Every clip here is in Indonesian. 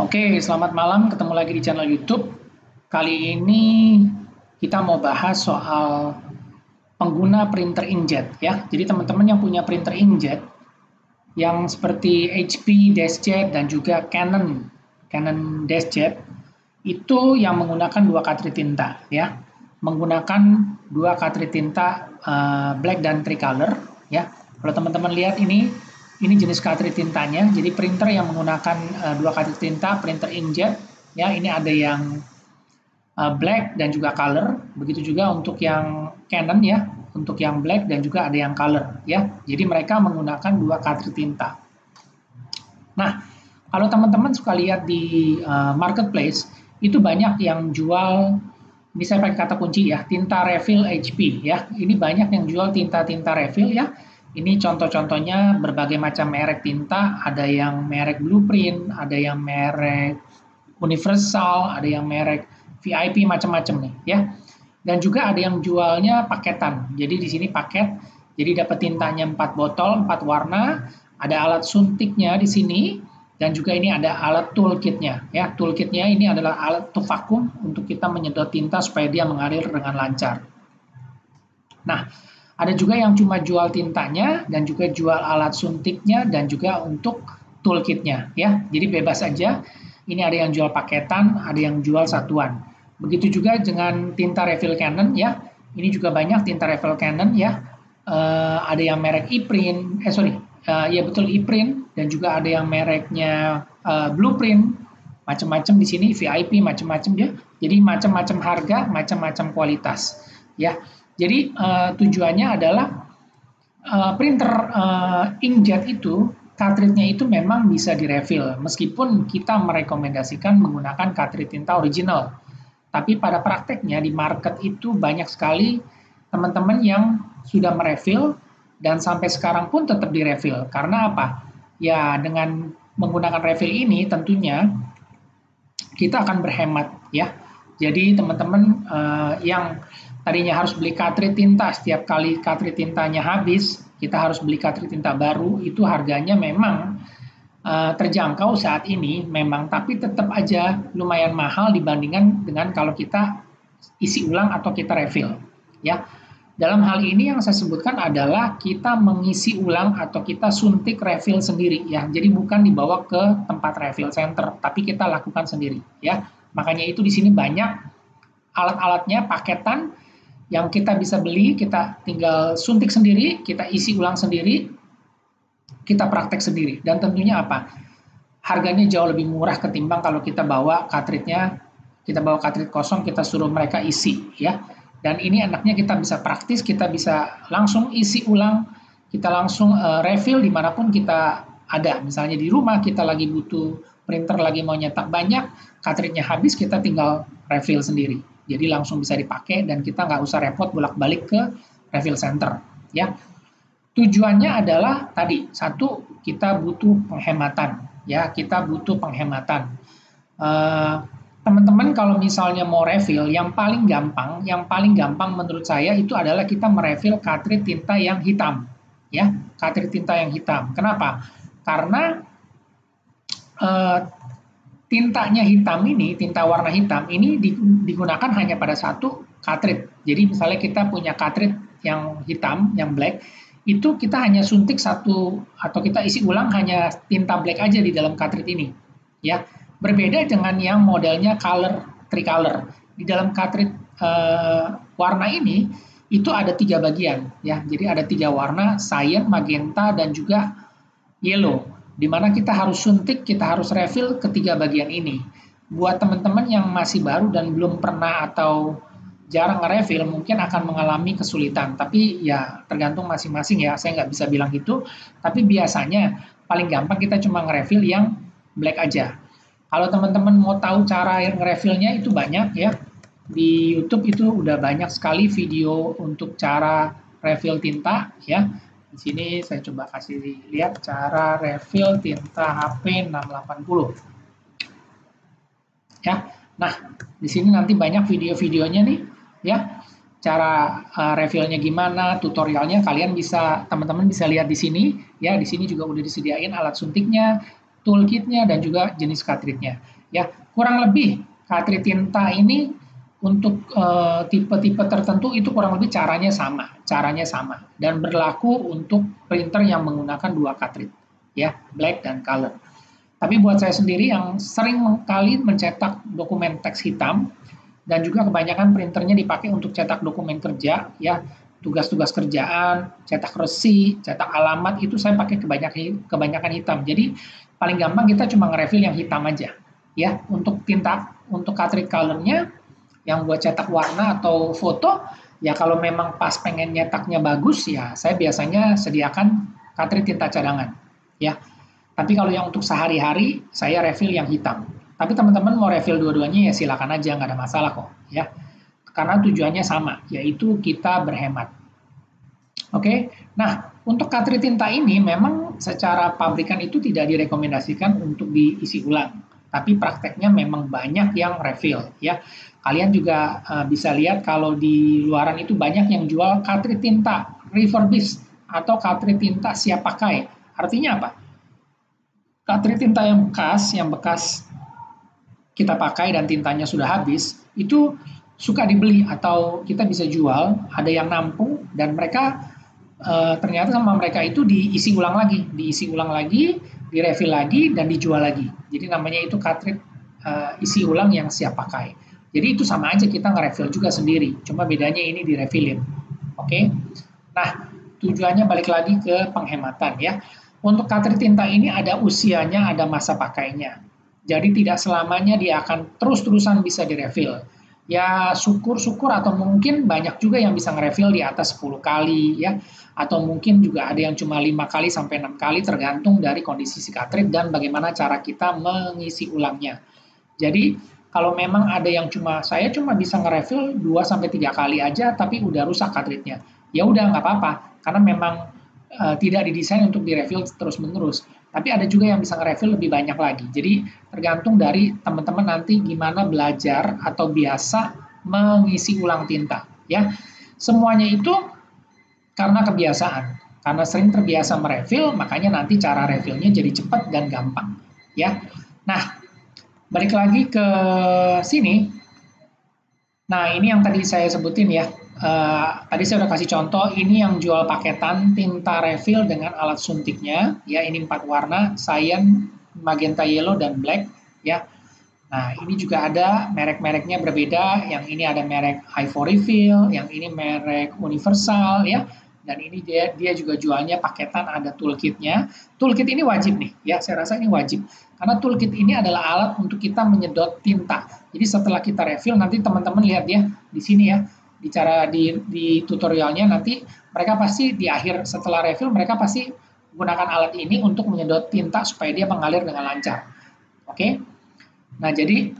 Oke, selamat malam. Ketemu lagi di channel YouTube. Kali ini kita mau bahas soal pengguna printer inkjet, ya. Jadi teman-teman yang punya printer inkjet yang seperti HP DeskJet dan juga Canon DeskJet itu yang menggunakan 2 katri tinta, ya. Menggunakan 2 katri tinta black dan tricolor, ya. Kalau teman-teman lihat ini jenis katri tintanya. Jadi printer yang menggunakan 2 katri tinta, printer inkjet, ya, ini ada yang black dan juga color. Begitu juga untuk yang Canon, ya, untuk yang black dan juga ada yang color, ya. Jadi mereka menggunakan 2 katri tinta. Nah, kalau teman-teman suka lihat di marketplace, itu banyak yang jual, ini saya pakai kata kunci ya, tinta refill HP, ya. Ini banyak yang jual tinta-tinta refill, ya. Ini contoh-contohnya berbagai macam merek tinta, ada yang merek Blueprint, ada yang merek Universal, ada yang merek VIP, macam-macam nih, ya. Dan juga ada yang jualnya paketan. Jadi di sini paket, jadi dapat tintanya 4 botol, 4 warna, ada alat suntiknya di sini, dan juga ini ada alat toolkitnya, ya. Toolkitnya ini adalah alat untuk vakum untuk kita menyedot tinta supaya dia mengalir dengan lancar. Nah, ada juga yang cuma jual tintanya dan juga jual alat suntiknya dan juga untuk toolkitnya, ya. Jadi bebas aja. Ini ada yang jual paketan, ada yang jual satuan. Begitu juga dengan tinta refill Canon, ya. Ini juga banyak tinta refill Canon, ya. Ada yang merek ePrint, ya betul ePrint, dan juga ada yang mereknya Blueprint, macam-macam di sini VIP, macam-macam ya. Jadi macam-macam harga, macam-macam kualitas, ya. Jadi tujuannya adalah printer inkjet itu, cartridge-nya itu memang bisa direfill, meskipun kita merekomendasikan menggunakan cartridge tinta original. Tapi pada prakteknya di market itu banyak sekali teman-teman yang sudah merefill dan sampai sekarang pun tetap direfill. Karena apa? Ya, dengan menggunakan refill ini tentunya kita akan berhemat, ya. Jadi teman-teman yang tadinya harus beli cartridge tinta, setiap kali cartridge tintanya habis, kita harus beli cartridge tinta baru, itu harganya memang terjangkau saat ini, memang, tapi tetap aja lumayan mahal dibandingkan dengan kalau kita isi ulang atau kita refill, ya. Dalam hal ini yang saya sebutkan adalah kita mengisi ulang atau kita suntik refill sendiri, ya. Jadi bukan dibawa ke tempat refill center, tapi kita lakukan sendiri, ya. Makanya itu di sini banyak alat-alatnya paketan yang kita bisa beli, kita tinggal suntik sendiri, kita isi ulang sendiri, kita praktek sendiri. Dan tentunya apa? Harganya jauh lebih murah ketimbang kalau kita bawa cartridge-nya, kita bawa cartridge kosong, kita suruh mereka isi, ya. Dan ini enaknya kita bisa praktis, kita bisa langsung isi ulang, kita langsung refill dimanapun kita ada. Misalnya di rumah, kita lagi butuh printer, lagi mau nyetak banyak, cartridge-nya habis, kita tinggal refill sendiri. Jadi langsung bisa dipakai dan kita nggak usah repot bolak-balik ke refill center, ya. Tujuannya adalah tadi, satu, kita butuh penghematan, ya, kita butuh penghematan. Teman-teman kalau misalnya mau refill, yang paling gampang menurut saya itu adalah kita merefill cartridge tinta yang hitam, ya, cartridge tinta yang hitam. Kenapa? Karena tintanya hitam ini, tinta warna hitam ini digunakan hanya pada satu cartridge. Jadi misalnya kita punya cartridge yang hitam, yang black, itu kita hanya suntik satu atau kita isi ulang hanya tinta black aja di dalam cartridge ini, ya. Berbeda dengan yang modelnya color, tricolor. Di dalam cartridge warna ini itu ada 3 bagian, ya. Jadi ada 3 warna, cyan, magenta, dan juga yellow. Dimana kita harus suntik, kita harus refill ketiga bagian ini. Buat teman-teman yang masih baru dan belum pernah atau jarang nge-refill, mungkin akan mengalami kesulitan. Tapi ya tergantung masing-masing, ya, saya nggak bisa bilang gitu. Tapi biasanya paling gampang kita cuma nge-refill yang black aja. Kalau teman-teman mau tahu cara nge-refillnya itu banyak, ya. Di YouTube itu udah banyak sekali video untuk cara refill tinta, ya. Di sini saya coba kasih lihat cara refill tinta HP 680. Ya. Nah, di sini nanti banyak video-videonya nih, ya. Cara refillnya gimana, tutorialnya kalian bisa, teman-teman bisa lihat di sini, ya. Di sini juga udah disediain alat suntiknya, toolkitnya, dan juga jenis cartridge-nya. Ya, kurang lebih cartridge tinta ini untuk tipe-tipe tertentu itu kurang lebih caranya sama dan berlaku untuk printer yang menggunakan dua cartridge, ya, black dan color. Tapi buat saya sendiri yang sering kali mencetak dokumen teks hitam dan juga kebanyakan printernya dipakai untuk cetak dokumen kerja, ya, tugas-tugas kerjaan, cetak resi, cetak alamat, itu saya pakai kebanyakan hitam. Jadi paling gampang kita cuma nge-refill yang hitam aja, ya. Untuk tinta, untuk cartridge color-nya yang buat cetak warna atau foto, ya kalau memang pas pengen nyetaknya bagus, ya saya biasanya sediakan cartridge tinta cadangan, ya. Tapi kalau yang untuk sehari-hari, saya refill yang hitam. Tapi teman-teman mau refill dua-duanya, ya silakan aja, nggak ada masalah kok, ya. Karena tujuannya sama, yaitu kita berhemat. Oke, nah untuk cartridge tinta ini memang secara pabrikan itu tidak direkomendasikan untuk diisi ulang, tapi prakteknya memang banyak yang refill, ya. Kalian juga bisa lihat kalau di luaran itu banyak yang jual cartridge tinta refurbished atau cartridge tinta siap pakai. Artinya apa? Cartridge tinta yang bekas kita pakai dan tintanya sudah habis, itu suka dibeli atau kita bisa jual, ada yang nampung, dan mereka ternyata sama mereka itu diisi ulang lagi, direfill lagi, dan dijual lagi. Jadi namanya itu cartridge isi ulang yang siap pakai. Jadi itu sama aja kita nge-refill juga sendiri, cuma bedanya ini direfillin. Oke. Nah, tujuannya balik lagi ke penghematan, ya. Untuk cartridge tinta ini ada usianya, ada masa pakainya. Jadi tidak selamanya dia akan terus-terusan bisa direfill. Ya syukur-syukur atau mungkin banyak juga yang bisa nge-refill di atas 10 kali, ya. Atau mungkin juga ada yang cuma 5 kali sampai 6 kali tergantung dari kondisi si cartridge dan bagaimana cara kita mengisi ulangnya. Jadi kalau memang ada yang saya cuma bisa nge-refill 2 sampai 3 kali aja tapi udah rusak cartridge-nya. Ya udah nggak apa-apa karena memang tidak didesain untuk direfill terus-menerus. Tapi ada juga yang bisa nge-refill lebih banyak lagi. Jadi tergantung dari teman-teman nanti gimana belajar atau biasa mengisi ulang tinta, ya. Semuanya itu karena kebiasaan. Karena sering terbiasa merefill, makanya nanti cara refillnya jadi cepat dan gampang, ya. Nah, balik lagi ke sini. Nah, ini yang tadi saya sebutin, ya. Tadi saya udah kasih contoh, ini yang jual paketan tinta refill dengan alat suntiknya, ya, ini 4 warna, cyan, magenta, yellow, dan black, ya. Nah, ini juga ada merek-mereknya berbeda, yang ini ada merek Ivory Fill, yang ini merek Universal, ya, dan ini dia juga jualnya paketan, ada toolkitnya. Toolkit ini wajib nih, ya, saya rasa ini wajib, karena toolkit ini adalah alat untuk kita menyedot tinta. Jadi setelah kita refill, nanti teman-teman lihat ya, di sini ya, di tutorialnya nanti mereka pasti di akhir setelah refill mereka pasti gunakan alat ini untuk menyedot tinta supaya dia mengalir dengan lancar. Oke. Nah, jadi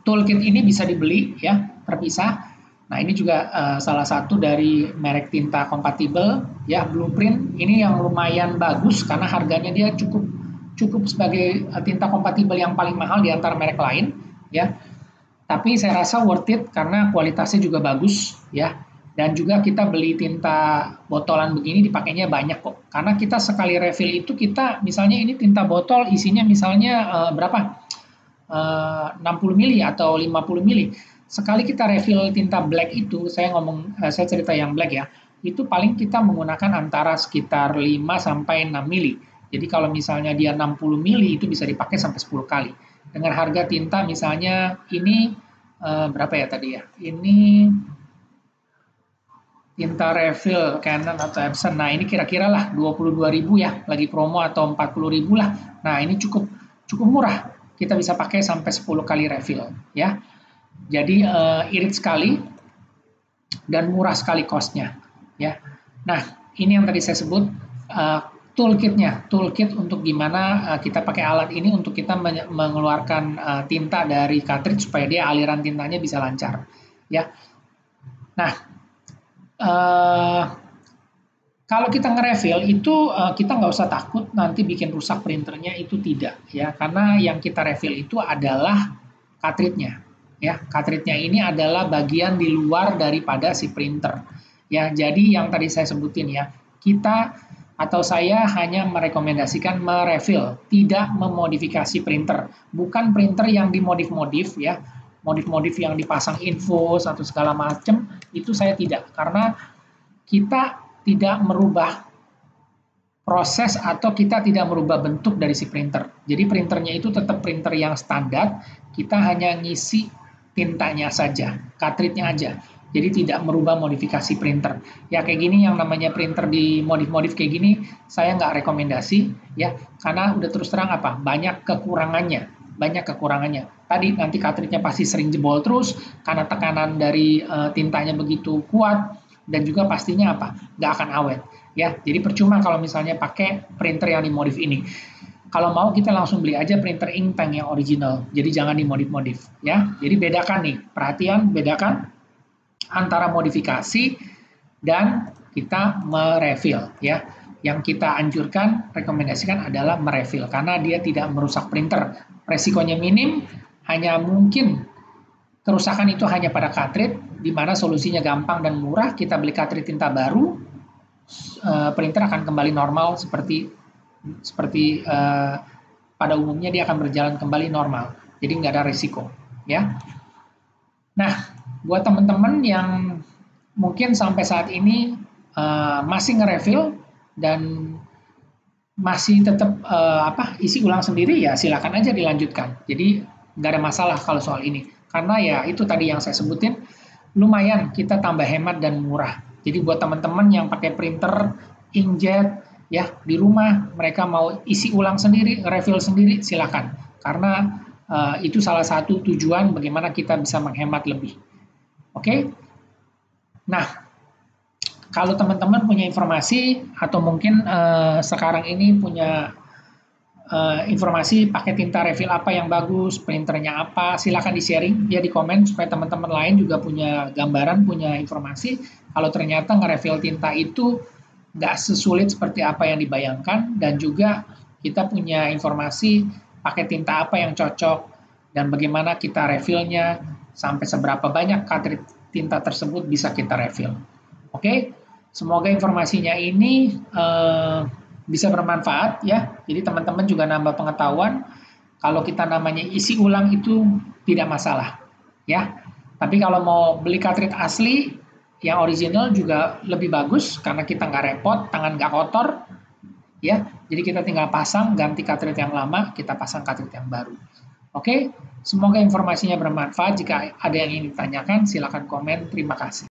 toolkit ini bisa dibeli, ya, terpisah. Nah, ini juga salah satu dari merek tinta kompatibel, ya, Blueprint. Ini yang lumayan bagus karena harganya dia cukup sebagai tinta kompatibel yang paling mahal di antara merek lain, ya. Tapi saya rasa worth it karena kualitasnya juga bagus, ya. Dan juga kita beli tinta botolan begini dipakainya banyak kok. Karena kita sekali refill itu kita misalnya ini tinta botol isinya misalnya berapa? 60 mili atau 50 mili. Sekali kita refill tinta black itu, saya cerita yang black, ya. Itu paling kita menggunakan antara sekitar 5 sampai 6 mili. Jadi kalau misalnya dia 60 mili itu bisa dipakai sampai 10 kali. Dengan harga tinta misalnya ini berapa ya tadi ya? Ini tinta refill Canon atau Epson. Nah, ini kira-kira lah 22.000, ya, lagi promo, atau 40.000 lah. Nah, ini cukup murah. Kita bisa pakai sampai 10 kali refill, ya. Jadi irit sekali dan murah sekali cost-nya, ya. Nah, ini yang tadi saya sebut toolkit untuk gimana kita pakai alat ini untuk kita mengeluarkan tinta dari cartridge supaya dia aliran tintanya bisa lancar, ya. Nah, kalau kita nge-refill itu kita nggak usah takut nanti bikin rusak printernya, itu tidak, ya, karena yang kita refill itu adalah cartridge-nya, ya. Cartridge-nya ini adalah bagian di luar daripada si printer, ya. Jadi yang tadi saya sebutin, ya, kita Atau saya hanya merekomendasikan merefill, tidak memodifikasi printer. Bukan printer yang dimodif-modif ya, modif-modif yang dipasang info atau segala macam, itu saya tidak. Karena kita tidak merubah proses atau kita tidak merubah bentuk dari si printer. Jadi printernya itu tetap printer yang standar, kita hanya ngisi tintanya saja, cartridge-nya aja. Jadi tidak merubah modifikasi printer. Ya kayak gini yang namanya printer di modif-modif kayak gini, saya nggak rekomendasi ya, karena udah terus terang apa, banyak kekurangannya, Tadi nanti cartridge-nya pasti sering jebol terus, karena tekanan dari tintanya begitu kuat, dan juga pastinya apa, nggak akan awet. Ya, jadi percuma kalau misalnya pakai printer yang dimodif ini. Kalau mau kita langsung beli aja printer ink tank yang original. Jadi jangan dimodif-modif ya. Jadi bedakan nih, perhatian bedakan antara modifikasi dan kita merefill ya. Yang kita anjurkan, rekomendasikan adalah merefill karena dia tidak merusak printer. Resikonya minim, hanya mungkin kerusakan itu hanya pada cartridge, di mana solusinya gampang dan murah, kita beli cartridge tinta baru, printer akan kembali normal seperti pada umumnya dia akan berjalan kembali normal. Jadi nggak ada resiko ya. Nah, buat teman-teman yang mungkin sampai saat ini masih nge-refill dan masih tetap isi ulang sendiri, ya silakan aja dilanjutkan. Jadi nggak ada masalah kalau soal ini. Karena ya itu tadi yang saya sebutin, lumayan kita tambah hemat dan murah. Jadi buat teman-teman yang pakai printer inkjet ya di rumah, mereka mau isi ulang sendiri, refill sendiri, silakan. Karena itu salah satu tujuan bagaimana kita bisa menghemat lebih. Oke, nah kalau teman-teman punya informasi atau mungkin sekarang ini punya informasi pakai tinta refill apa yang bagus, printernya apa, silahkan di-sharing ya di komen supaya teman-teman lain juga punya gambaran, punya informasi. Kalau ternyata nge-refill tinta itu nggak sesulit seperti apa yang dibayangkan dan juga kita punya informasi pakai tinta apa yang cocok dan bagaimana kita refillnya, sampai seberapa banyak cartridge tinta tersebut bisa kita refill. Oke, semoga informasinya ini bisa bermanfaat ya. Jadi teman-teman juga nambah pengetahuan. Kalau kita namanya isi ulang itu tidak masalah ya. Tapi kalau mau beli cartridge asli yang original juga lebih bagus karena kita nggak repot, tangan nggak kotor ya. Jadi kita tinggal pasang, ganti cartridge yang lama, kita pasang cartridge yang baru. Oke, semoga informasinya bermanfaat. Jika ada yang ingin ditanyakan, silakan komen. Terima kasih.